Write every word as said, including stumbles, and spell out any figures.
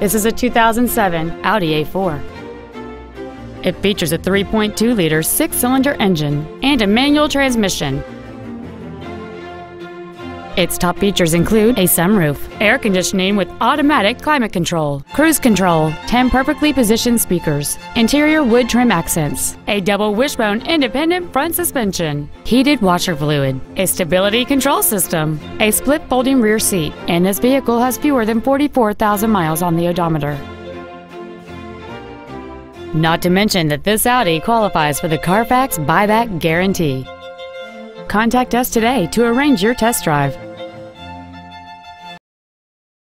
This is a two thousand seven Audi A four. It features a three point two liter six-cylinder engine and a manual transmission. Its top features include a sunroof, air conditioning with automatic climate control, cruise control, ten perfectly positioned speakers, interior wood trim accents, a double wishbone independent front suspension, heated washer fluid, a stability control system, a split folding rear seat, and this vehicle has fewer than forty-four thousand miles on the odometer. Not to mention that this Audi qualifies for the Carfax buyback guarantee. Contact us today to arrange your test drive.